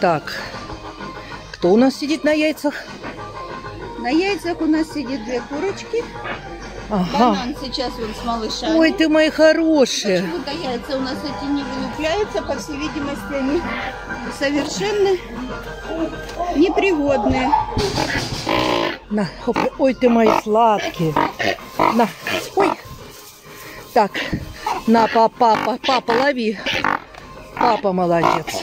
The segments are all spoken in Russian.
Так, кто у нас сидит на яйцах? На яйцах у нас сидит две курочки. Ага. Банан сейчас вон с малышами. Ой, ты мои хорошие. Почему-то яйца у нас эти не вылупляются. По всей видимости, они совершенно непригодные. На, ой, ты мои сладкие. На, ой. Так, на, папа, папа, лови. Папа молодец.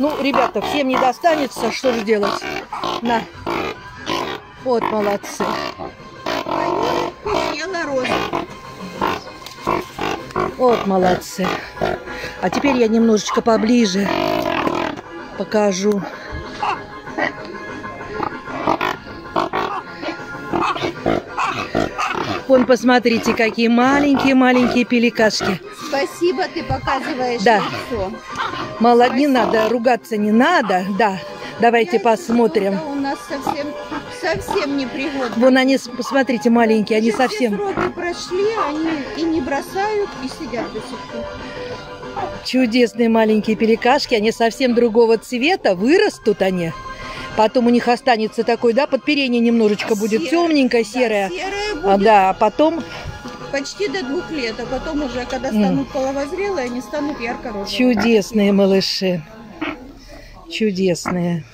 Ну, ребята, всем не достанется, что же делать? На. Вот, молодцы. Вот, молодцы. А теперь я немножечко поближе покажу. Вон, посмотрите, какие маленькие-маленькие пеликашки. Спасибо, ты показываешь лицо. Молодцы, не надо, ругаться не надо. Да, давайте посмотрим. У нас совсем непригодны. Вон они, посмотрите, маленькие, они совсем... Все сроки прошли, они и не бросают, и сидят до сих пор. Чудесные маленькие пеликашки, они совсем другого цвета, вырастут они. Потом у них останется такой, да, подперение немножечко будет темненькое, серое. Да, серое будет. А, да, а потом... Почти до 2 лет, а потом уже, когда станут половозрелые, они станут ярко-розовые. Чудесные малыши, чудесные.